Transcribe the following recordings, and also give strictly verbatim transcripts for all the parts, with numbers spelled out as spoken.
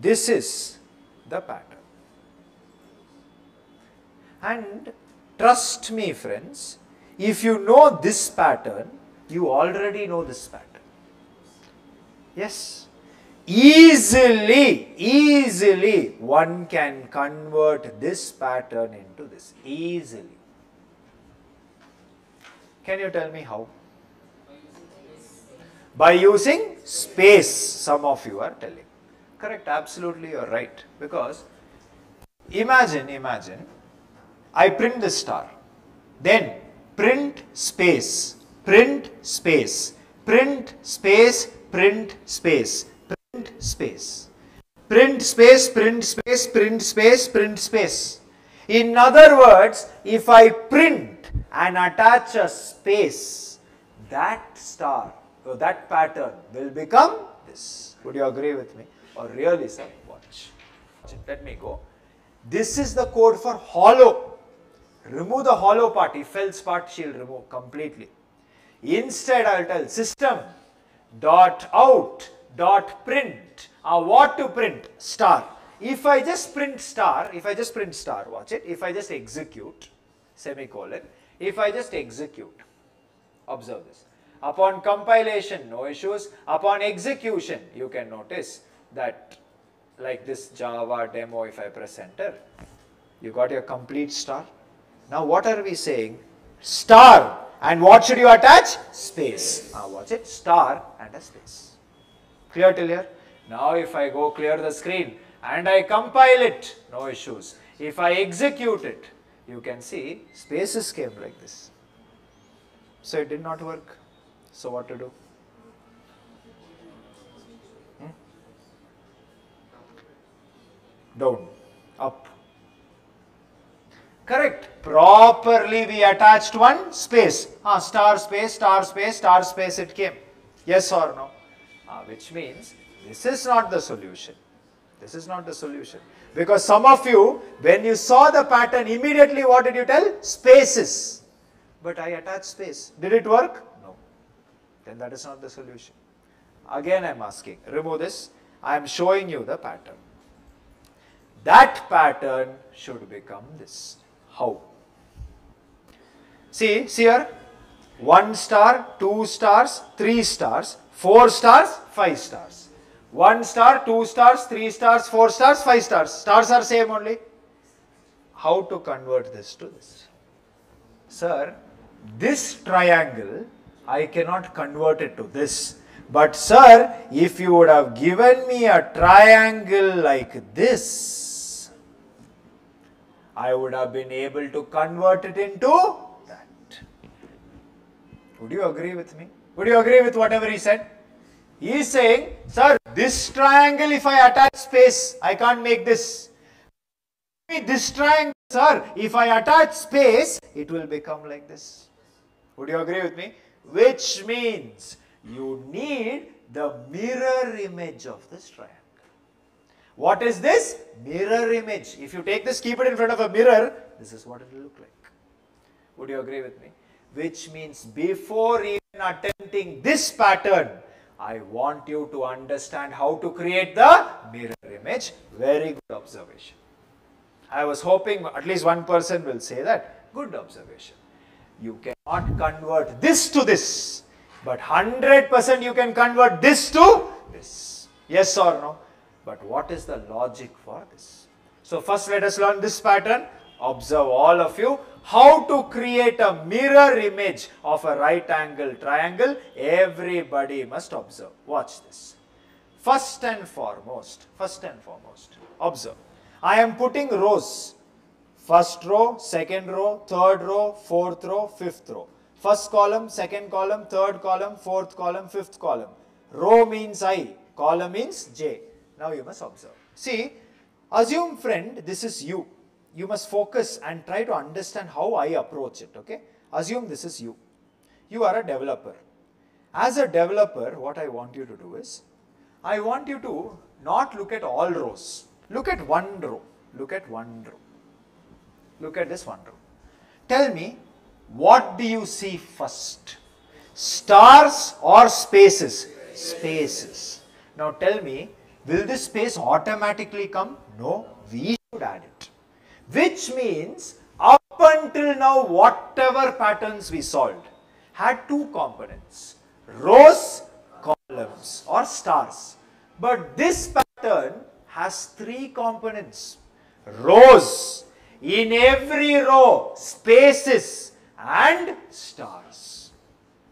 This is the pattern. And trust me friends, if you know this pattern, you already know this pattern. Yes, easily, easily one can convert this pattern into this, easily. Can you tell me how? By using space, some of you are telling. Correct, absolutely you are right, because imagine, imagine, I print this star, then print space, print space, print space, print space, print space, print space, print space, print space, print space. In other words, if I print and attach a space, that star, so that pattern will become this. Would you agree with me? Or really sir, watch. Let me go. This is the code for hollow. Remove the hollow part, Eiffels part she will remove completely. Instead I will tell system dot out dot print. Uh, what to print? Star. If I just print star, if I just print star, watch it. If I just execute, semicolon, if I just execute, observe this. Upon compilation, no issues. Upon execution, you can notice that like this Java demo, if I press enter, you got your complete star. Now what are we saying? Star, and what should you attach? Space. Now watch it, star and a space. Clear till here? Now if I go clear the screen and I compile it, no issues. If I execute it, you can see spaces came like this. So it did not work. So what to do? Hmm? Down, up. Correct. Properly we attached one space. Ah, star space, star space, star space it came. Yes or no? Ah, which means this is not the solution. This is not the solution. Because some of you, when you saw the pattern, immediately what did you tell? Spaces. But I attached space. Did it work? Then that is not the solution. Again I am asking, remove this, I am showing you the pattern. That pattern should become this. How? See, see here, one star, two stars, three stars, four stars, five stars. One star, two stars, three stars, four stars, five stars. Stars are same only. How to convert this to this? Sir, this triangle I cannot convert it to this. But sir, if you would have given me a triangle like this, I would have been able to convert it into that. Would you agree with me? Would you agree with whatever he said? He is saying, sir, this triangle, if I attach space, I can't make this. This triangle, sir, if I attach space, it will become like this. Would you agree with me? Which means you need the mirror image of this triangle. What is this? Mirror image. If you take this, keep it in front of a mirror, this is what it will look like. Would you agree with me? Which means before even attempting this pattern, I want you to understand how to create the mirror image. Very good observation. I was hoping at least one person will say that. Good observation. You cannot convert this to this, but one hundred percent you can convert this to this. Yes or no? But what is the logic for this? So first let us learn this pattern. Observe all of you how to create a mirror image of a right angle triangle. Everybody must observe. Watch this. First and foremost, first and foremost, observe. I am putting rows. First row, second row, third row, fourth row, fifth row. First column, second column, third column, fourth column, fifth column. Row means I, column means J. Now you must observe. See, assume friend, this is you. You must focus and try to understand how I approach it, okay? Assume this is you. You are a developer. As a developer, what I want you to do is, I want you to not look at all rows. Look at one row. Look at one row. Look at this one row. Tell me, what do you see first? Stars or spaces? Spaces. Now tell me, Will this space automatically come? No, we should add it. Which means up until now whatever patterns we solved had two components, rows, columns or stars. But this pattern has three components, rows, in every row, spaces and stars.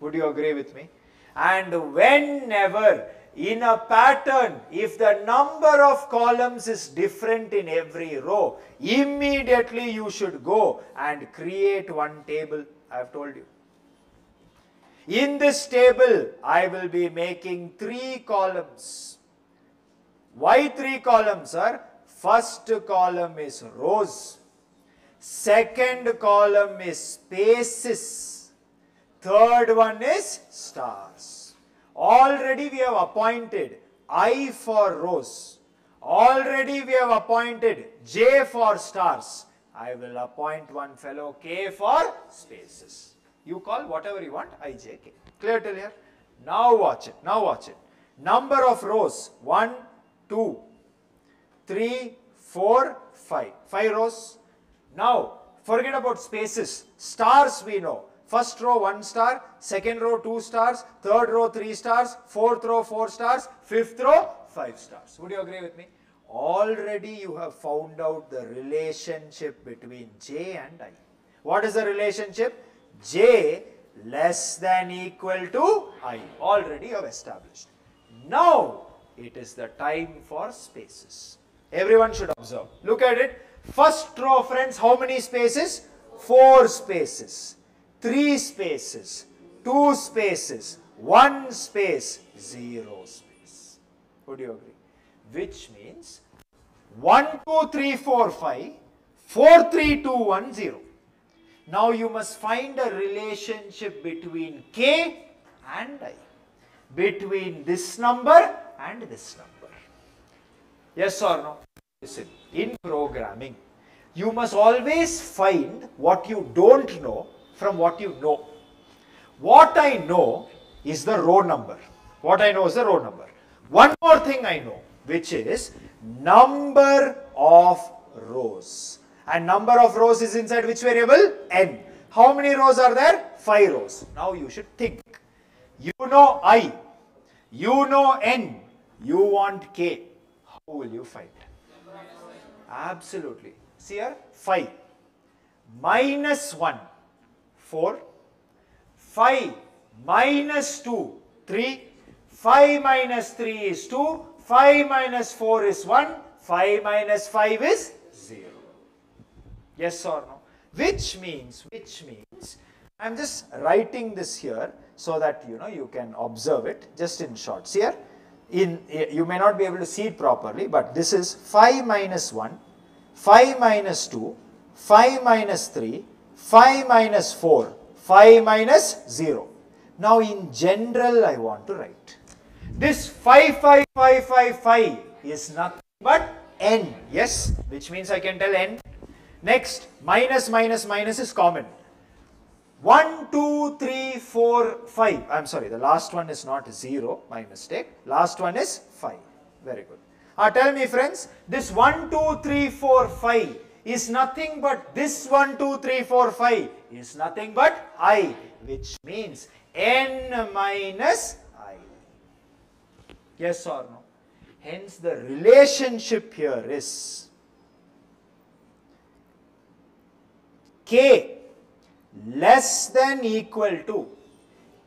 Would you agree with me? And whenever in a pattern, if the number of columns is different in every row, immediately you should go and create one table. I have told you. In this table, I will be making three columns. Why three columns, sir? First column is rows, second column is spaces, third one is stars. Already we have appointed I for rows, already we have appointed J for stars. I will appoint one fellow K for spaces. You call whatever you want, I, J, K. Clear till here? Now watch it, now watch it. Number of rows, one, two, three, four, five. five rows. Now forget about spaces, stars we know. First row one star, second row two stars, third row three stars, fourth row four stars, fifth row five stars. Would you agree with me? Already you have found out the relationship between J and I. What is the relationship? J less than equal to I. Already you have established. Now it is the time for spaces. Everyone should observe. Look at it. First row, friends, how many spaces? Four spaces. Three spaces, two spaces, one space, zero space. Would you agree? Which means one, two, three, four, five, four, three, two, one, zero. Now you must find a relationship between K and I, between this number and this number. Yes or no? Listen, in programming, you must always find what you don't know from what you know. What I know is the row number. What I know is the row number. One more thing I know, which is number of rows. And number of rows is inside which variable? N. How many rows are there? Five rows. Now you should think. You know I. You know N. You want K. How will you find? Absolutely. See here, five. Minus one. four, five minus two, three, five minus three is two, five minus four is one, five minus five is zero. Yes or no? Which means, which means, I am just writing this here so that you know you can observe it just in shorts here. In, you may not be able to see it properly, but this is five minus one, five minus two, five minus three, five minus four, five minus zero. Now in general I want to write. This five, five, five, five, five is nothing but N. Yes, which means I can tell N. Next, minus, minus, minus is common. one, two, three, four, five. I'm sorry, the last one is not zero, my mistake. Last one is five. Very good. Ah, tell me friends, this one, two, three, four, five. Is nothing but this one, two, three, four, five is nothing but I, which means N minus I. Yes or no? Hence the relationship here is K less than equal to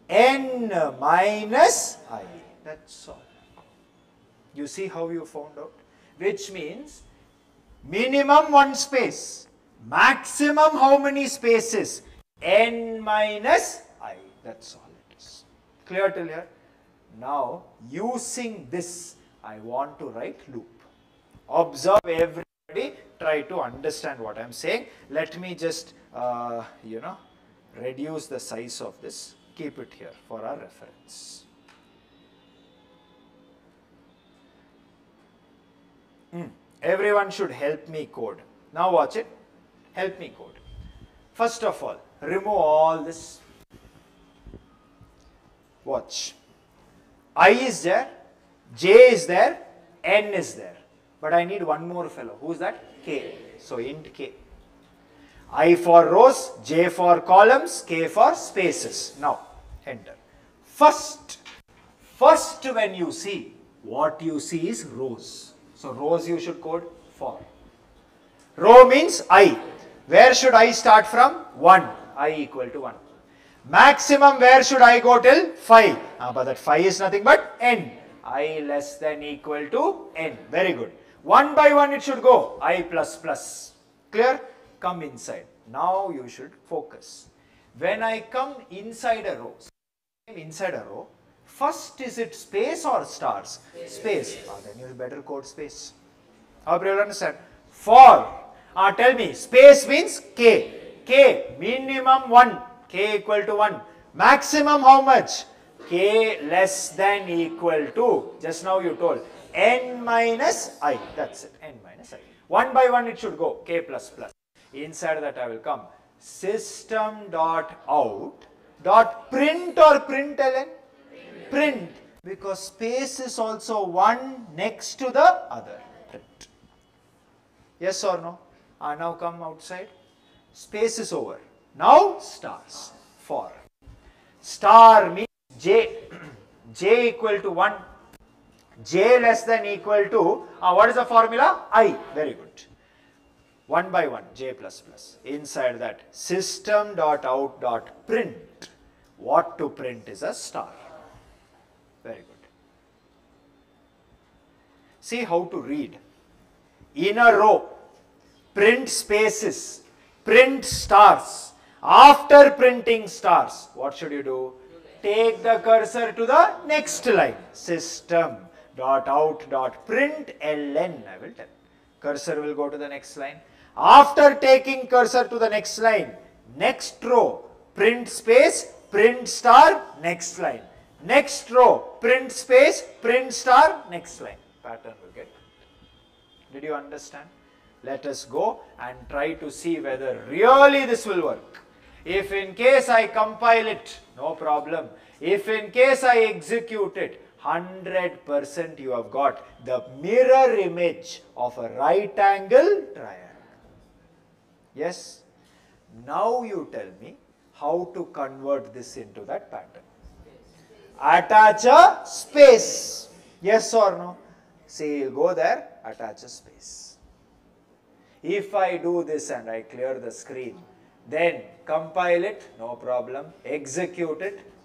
N minus I. That's all. You see how you found out? Which means minimum one space, maximum how many spaces? N minus I. That's all it is. Clear till here? Now, using this, I want to write loop. Observe everybody, try to understand what I am saying. Let me just, uh, you know, reduce the size of this. Keep it here for our reference. Mm. Everyone should help me code. Now watch it. Help me code. First of all, remove all this. Watch. I is there. J is there. n is there, but I need one more fellow. Who is that? K. So int k. I for rows, j for columns, k for spaces. Now enter. First, first when you see, what you see is rows. So rows you should code for. Row means I. Where should I start from? one. I equal to one. Maximum where should I go till? five. Ah, but that five is nothing but n. I less than equal to n. Very good. One by one it should go. I plus plus. Clear? Come inside. Now you should focus. When I come inside a row, inside a row, first is it space or stars? Space. Space. Ah, then you better code space. How do you understand? For. Ah, tell me, space means k. K, minimum one. K equal to one. Maximum how much? K less than equal to, just now you told, n minus I. That's it, n minus I. One by one it should go, k plus plus. Inside that I will come. System dot out dot print or print ln? Print. Print. Because space is also one next to the other. Print. Yes or no? Ah, now come outside. Space is over. Now stars. For. Star means j. J equal to one. J less than equal to, ah, what is the formula? I. Very good. one by one, j plus plus. Inside that, system dot out dot print. What to print is a star. Very good. See how to read. In a row, print spaces, print stars. After printing stars, what should you do? Take the cursor to the next line. System dot out dot print ln. I will tell. Cursor will go to the next line. After taking cursor to the next line, next row, print space, print star, next line. Next row, print space, print star, next line. Pattern will get. Did you understand? Let us go and try to see whether really this will work. If in case I compile it, no problem. If in case I execute it, one hundred percent you have got the mirror image of a right angle triangle. Yes? Now you tell me how to convert this into that pattern. Attach a space. Yes or no? See, you go there, attach a space. If I do this and I clear the screen, then compile it, no problem, execute it,